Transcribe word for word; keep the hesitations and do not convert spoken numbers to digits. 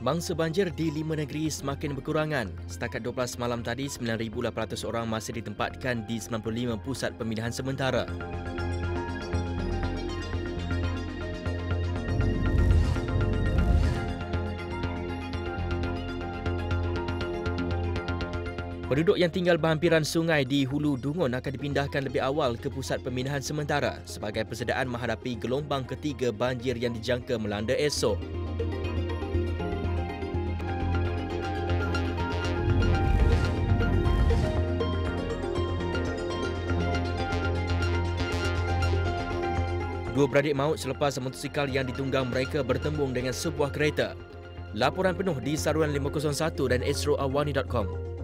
Mangsa banjir di lima negeri semakin berkurangan. Setakat dua belas malam tadi, sembilan ribu lapan ratus orang masih ditempatkan di sembilan puluh lima pusat pemindahan sementara. Penduduk yang tinggal berhampiran sungai di Hulu Dungun akan dipindahkan lebih awal ke pusat pemindahan sementara sebagai persediaan menghadapi gelombang ketiga banjir yang dijangka melanda esok. Dua beradik maut selepas motosikal yang ditunggang mereka bertembung dengan sebuah kereta. Laporan penuh di saluran lima kosong satu dan astro awani dot com.